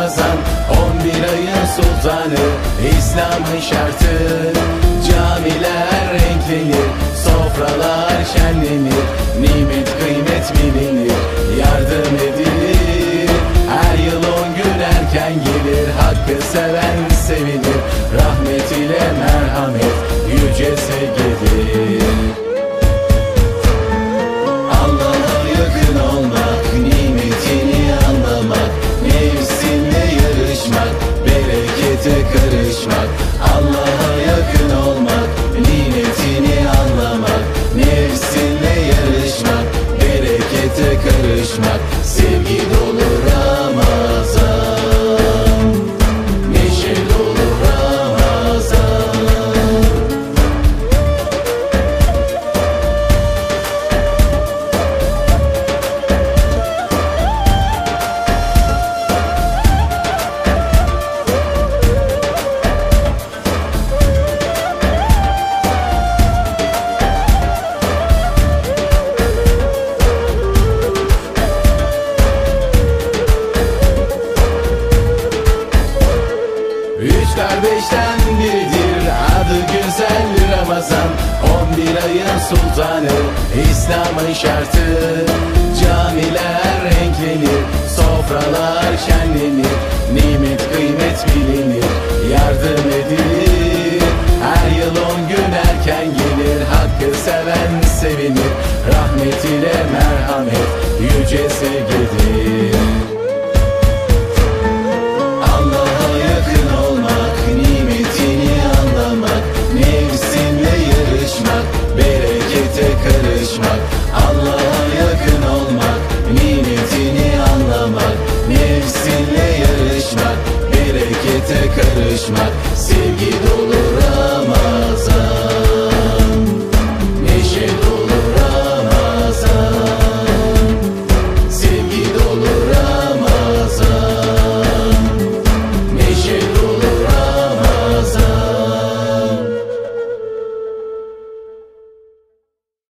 Ramazan, 11 ayın sultanı, İslam'ın şartı. Camiler renklenir, sofralar şenlenir, nimet kıymet bilinir, yardım edilir. Her yıl 10 gün erken gelir, hakkı seven sevinir, rahmet ile merhamet yüce sevgidir. Allah'a yakın olmak, nimetini anlamak, nefsinle yarışmak, berekete karışmak. Allah'a yakın olmak, nimetini anlamak, nefsinle yarışmak, berekete karışmak. Sevgi dolu Ramazan, neşe dolu Ramazan. Üçler beşten biridir, adı güzel Ramazan, 11 ayın sultanı, İslam'ın şartı. Camiler renklenir, sofralar şenlenir, nimet kıymet bilinir, yardım edilir. Her yıl 10 gün erken gelir, hakkı seven sevinir, rahmet ile merhamet yüce sevgidir.